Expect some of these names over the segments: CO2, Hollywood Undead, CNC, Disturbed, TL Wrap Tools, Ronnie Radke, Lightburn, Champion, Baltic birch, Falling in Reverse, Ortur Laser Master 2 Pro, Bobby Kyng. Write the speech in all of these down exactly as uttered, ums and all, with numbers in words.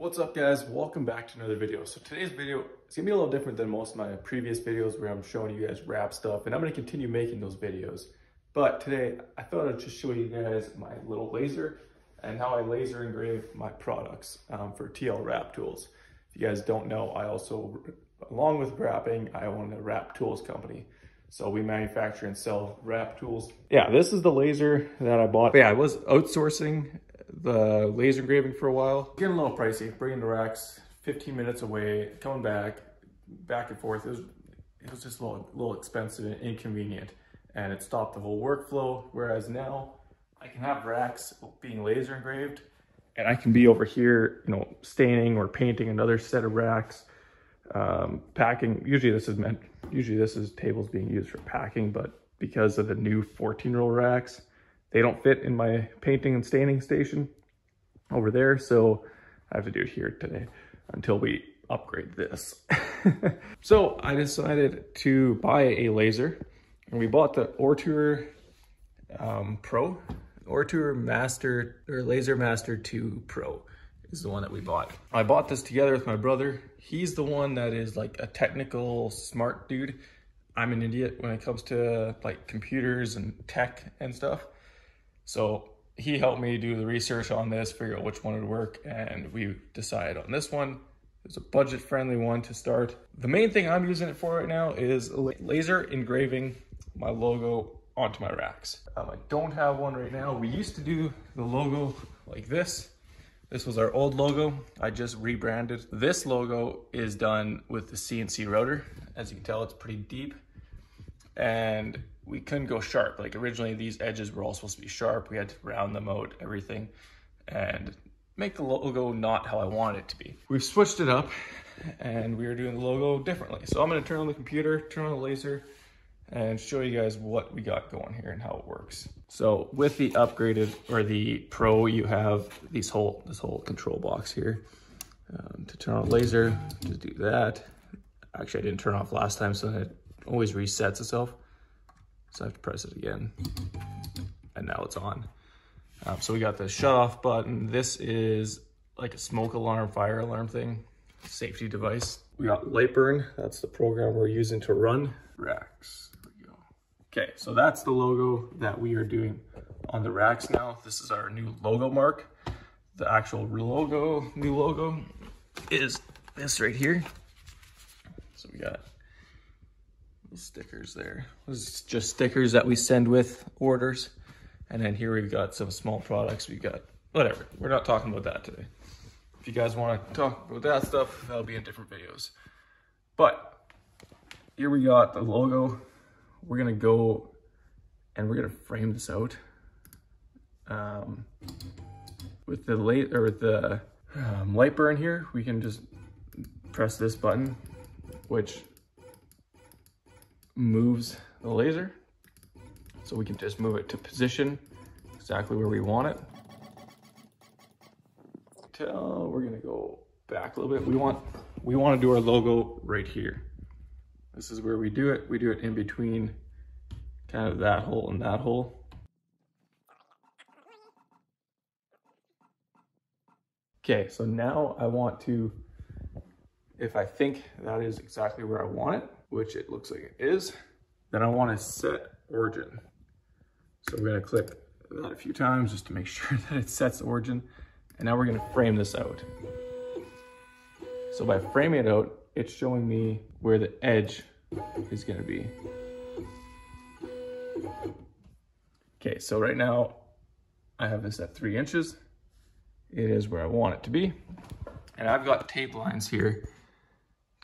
What's up guys, welcome back to another video. So today's video is gonna be a little different than most of my previous videos where I'm showing you guys wrap stuff, and I'm gonna continue making those videos. But today I thought I'd just show you guys my little laser and how I laser engrave my products um, for T L Wrap Tools. If you guys don't know, I also, along with wrapping, I own a wrap tools company. So we manufacture and sell wrap tools. Yeah, this is the laser that I bought. But yeah, I was outsourcing the laser engraving for a while. Getting a little pricey, bringing the racks fifteen minutes away, coming back, back and forth. It was, it was just a little, little expensive and inconvenient. And it stopped the whole workflow. Whereas now I can have racks being laser engraved and I can be over here, you know, staining or painting another set of racks. Um, packing, usually this is meant, usually this is tables being used for packing, but because of the new fourteen roll racks, they don't fit in my painting and staining station over there. So I have to do it here today until we upgrade this. So I decided to buy a laser, and we bought the Ortur um, Pro, Ortur Master or Laser Master two Pro. Is the one that we bought. I bought this together with my brother. He's the one that is like a technical smart dude. I'm an idiot when it comes to like computers and tech and stuff. So he helped me do the research on this, figure out which one would work, and we decided on this one. It's a budget friendly one to start. The main thing I'm using it for right now is laser engraving my logo onto my racks. Um, I don't have one right now. We used to do the logo like this. This was our old logo. I just rebranded. This logo is done with the C N C router. As you can tell, it's pretty deep, and we couldn't go sharp. Like originally these edges were all supposed to be sharp. We had to round them out, everything, and make the logo not how I wanted it to be. We've switched it up and we are doing the logo differently. So I'm gonna turn on the computer, turn on the laser, and show you guys what we got going here and how it works. So with the upgraded or the Pro, you have these whole, this whole control box here. Um, to turn on laser, just do that. Actually, I didn't turn off last time, so it always resets itself. So I have to press it again, and now it's on. Um, so we got the shut off button. This is like a smoke alarm, fire alarm thing, safety device. We got Lightburn, that's the program we're using to run racks. Okay, so that's the logo that we are doing on the racks now. This is our new logo mark. The actual logo, new logo is this right here. So we got these stickers there. This is just stickers that we send with orders. And then here we've got some small products. We've got, whatever, we're not talking about that today. If you guys wanna talk about that stuff, that'll be in different videos. But here we got the logo. We're gonna go and we're gonna frame this out um, with the light or with the um, light burn here. We can just press this button, which moves the laser. So we can just move it to position exactly where we want it. Till we're gonna go back a little bit. We want we want to do our logo right here. This is where we do it. We do it in between kind of that hole and that hole. Okay, so now I want to, if I think that is exactly where I want it, which it looks like it is, then I want to set origin. So I'm gonna click that a few times just to make sure that it sets origin. And now we're gonna frame this out. So by framing it out, it's showing me where the edge is gonna be. Okay, so right now I have this at three inches. It is where I want it to be. And I've got tape lines here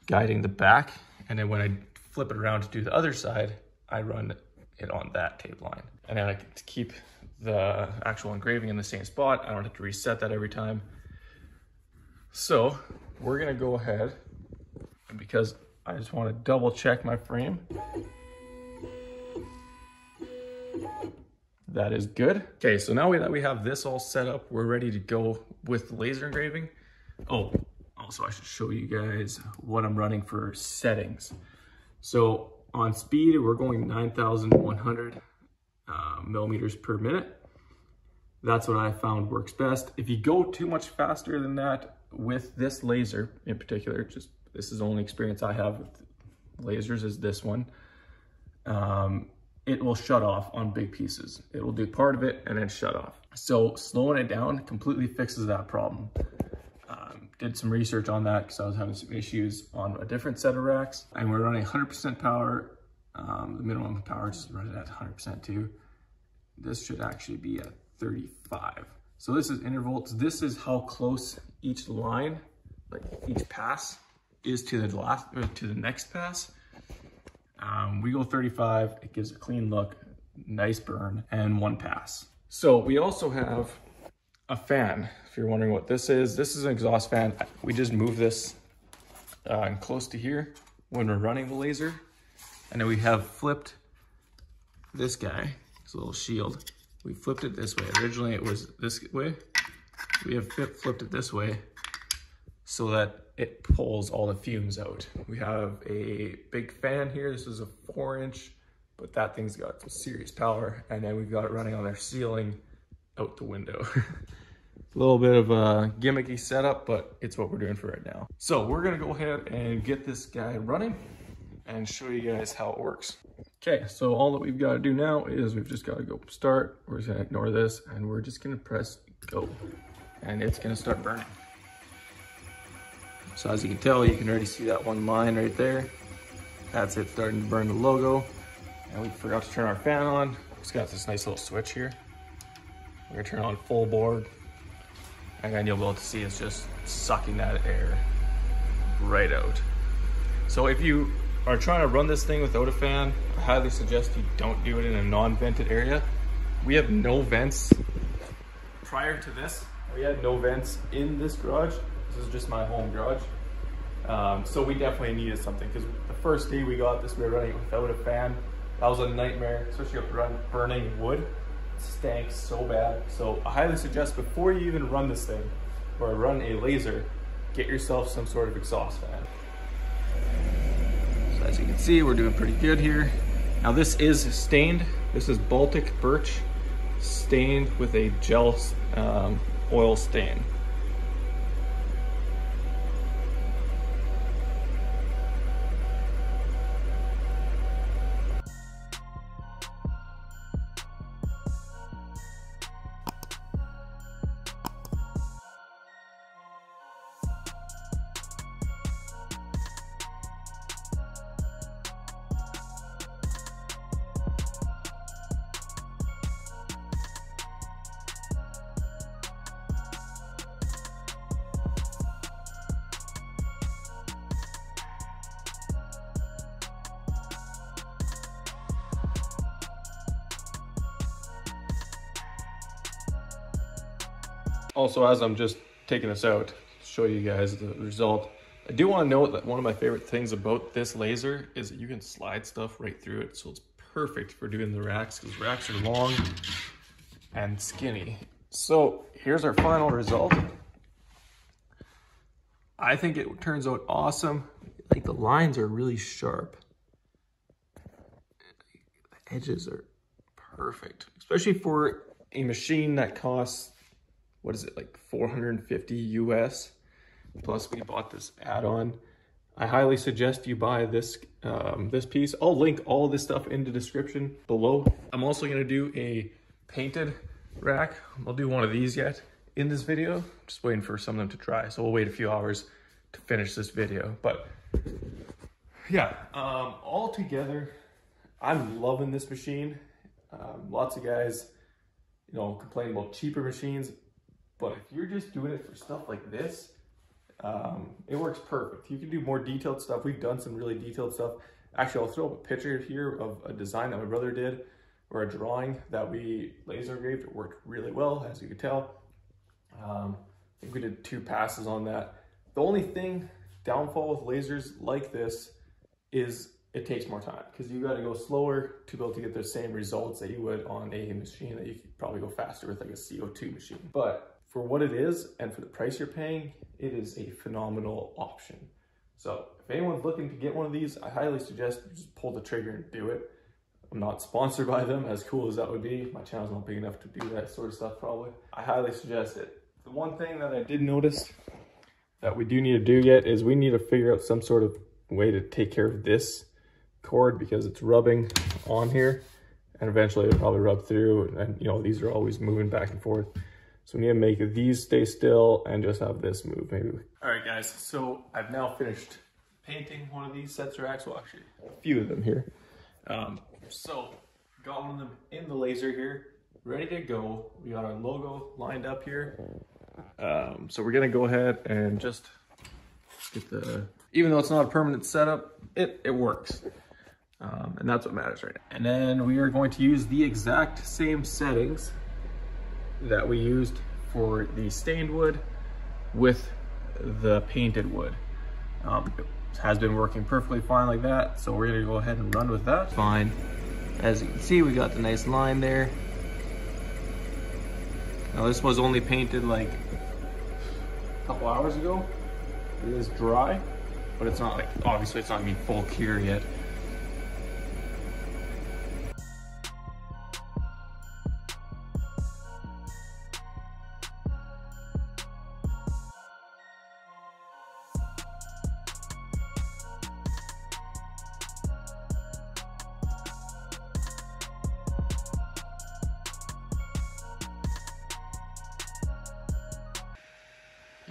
guiding the back. And then when I flip it around to do the other side, I run it on that tape line. And then I can keep the actual engraving in the same spot. I don't have to reset that every time. So we're gonna go ahead, because I just want to double check my frame. That is good. Okay, so now that we have this all set up, we're ready to go with laser engraving. Oh, also I should show you guys what I'm running for settings. So on speed, we're going nine thousand one hundred uh, millimeters per minute. That's what I found works best. If you go too much faster than that, with this laser in particular, just this is the only experience I have with lasers is this one, um, it will shut off on big pieces. It will do part of it and then shut off. So slowing it down completely fixes that problem. Um, did some research on that because I was having some issues on a different set of racks, and we're running one hundred percent power. Um, the minimum power is running at one hundred percent too. This should actually be at thirty-five. So this is intervolts. This is how close each line, like each pass, is to the last or to the next pass. Um, we go thirty-five. It gives a clean look, nice burn, and one pass. So we also have a fan. If you're wondering what this is, this is an exhaust fan. We just move this uh, close to here when we're running the laser, and then we have flipped this guy. It's a little shield. We flipped it this way. Originally it was this way. We have flipped it this way so that it pulls all the fumes out. We have a big fan here. This is a four inch, but that thing's got some serious power. And then we've got it running on our ceiling out the window. A little bit of a gimmicky setup, but it's what we're doing for right now. So we're gonna go ahead and get this guy running and show you guys how it works. Okay, so all that we've got to do now is we've just got to go start. We're just gonna ignore this and we're just gonna press go, and it's gonna start burning. So as you can tell, you can already see that one line right there. That's it starting to burn the logo. And we forgot to turn our fan on. It's got this nice little switch here. We're gonna turn on full board. And then you'll be able to see it's just sucking that air right out. So if you are trying to run this thing without a fan, I highly suggest you don't do it in a non-vented area. We have no vents. Prior to this, we had no vents in this garage. This is just my home garage. Um, so we definitely needed something, because the first day we got this, we were running it without a fan. That was a nightmare, especially run, burning wood. It stinks so bad. So I highly suggest before you even run this thing or run a laser, get yourself some sort of exhaust fan. So as you can see, we're doing pretty good here. Now this is stained. This is Baltic birch stained with a gel um, oil stain. Also, as I'm just taking this out to show you guys the result, I do want to note that one of my favorite things about this laser is that you can slide stuff right through it. So it's perfect for doing the racks, because racks are long and skinny. So here's our final result. I think it turns out awesome. Like, the lines are really sharp. The edges are perfect, especially for a machine that costs, what is it, like four hundred fifty U S? Plus we bought this add-on. I highly suggest you buy this um, this piece. I'll link all this stuff in the description below. I'm also gonna do a painted rack. I'll do one of these yet in this video. I'm just waiting for some of them to dry. So we'll wait a few hours to finish this video. But yeah, um, all together, I'm loving this machine. Um, lots of guys, you know, complain about cheaper machines. But if you're just doing it for stuff like this, um, it works perfect. You can do more detailed stuff. We've done some really detailed stuff. Actually, I'll throw up a picture here of a design that my brother did, or a drawing that we laser engraved. It worked really well, as you can tell. Um, I think we did two passes on that. The only thing, downfall with lasers like this, is it takes more time, because you got to go slower to be able to get the same results that you would on a machine that you could probably go faster with, like a C O two machine. But for what it is and for the price you're paying, it is a phenomenal option. So if anyone's looking to get one of these, I highly suggest you just pull the trigger and do it. I'm not sponsored by them, as cool as that would be. My channel's not big enough to do that sort of stuff probably. I highly suggest it. The one thing that I did notice that we do need to do yet is we need to figure out some sort of way to take care of this cord, because it's rubbing on here and eventually it'll probably rub through, and, and you know, these are always moving back and forth. So we need to make these stay still and just have this move maybe. All right guys, so I've now finished painting one of these sets of racks, well actually a few of them here. Um, so got one of them in the laser here, ready to go. We got our logo lined up here. Um, so we're gonna go ahead and just get the, even though it's not a permanent setup, it, it works. Um, and that's what matters right now. And then we are going to use the exact same settings that we used for the stained wood with the painted wood. Um, it has been working perfectly fine like that, so we're gonna go ahead and run with that. Fine. As you can see, we got the nice line there. Now this was only painted like a couple hours ago. It is dry, but it's not like, obviously it's not gonna be full cure yet.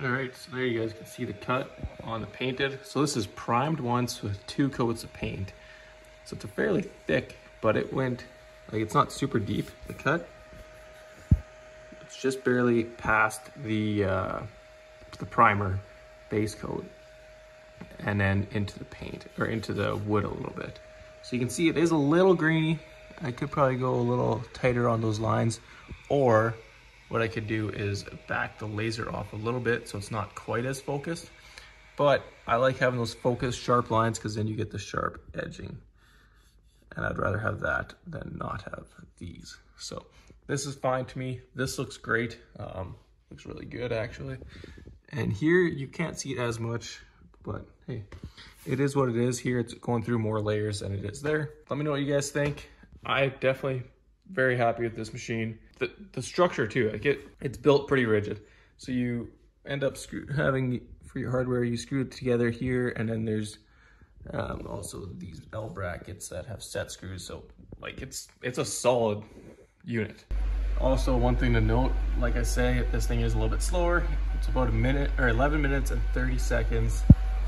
All right, so there you guys can see the cut on the painted. So this is primed once with two coats of paint. So it's a fairly thick, but it went, like it's not super deep, the cut. It's just barely past the, uh, the primer base coat and then into the paint, or into the wood a little bit. So you can see it is a little grainy. I could probably go a little tighter on those lines, or what I could do is back the laser off a little bit so it's not quite as focused, but I like having those focused sharp lines because then you get the sharp edging, and I'd rather have that than not have these. So this is fine to me. This looks great. Um, looks really good actually. And here you can't see it as much, but hey, it is what it is here. It's going through more layers than it is there. Let me know what you guys think. I definitely very happy with this machine. The, the structure too, like it, it's built pretty rigid. So you end up screw having, for your hardware, you screw it together here, and then there's um, also these L brackets that have set screws. So like it's, it's a solid unit. Also one thing to note, like I say, this thing is a little bit slower. It's about a minute or eleven minutes and thirty seconds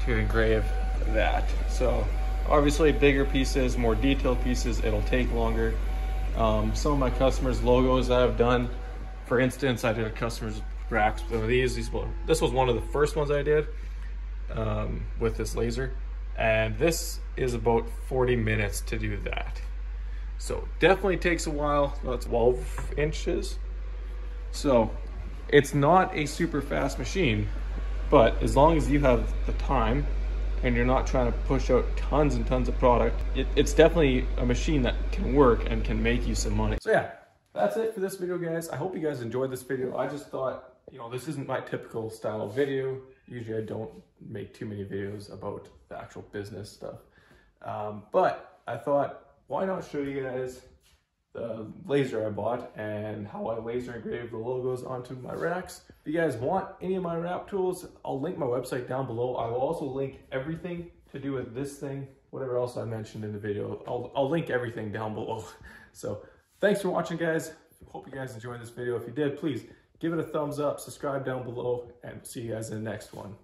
to engrave that. So obviously bigger pieces, more detailed pieces, it'll take longer. Um, some of my customers' logos that I've done, for instance, I did a customer's racks with some of these. These were, this was one of the first ones I did um, with this laser, and this is about forty minutes to do that. So definitely takes a while. That's twelve inches. So it's not a super fast machine, but as long as you have the time and you're not trying to push out tons and tons of product, it, it's definitely a machine that can work and can make you some money. So yeah, that's it for this video, guys. I hope you guys enjoyed this video. I just thought, you know, this isn't my typical style of video. Usually I don't make too many videos about the actual business stuff. Um, but I thought, why not show you guys the laser I bought and how I laser engraved the logos onto my racks. If you guys want any of my wrap tools, I'll link my website down below. I will also link everything to do with this thing, whatever else I mentioned in the video. I'll, I'll link everything down below. So thanks for watching, guys. Hope you guys enjoyed this video. If you did, please give it a thumbs up, subscribe down below, and see you guys in the next one.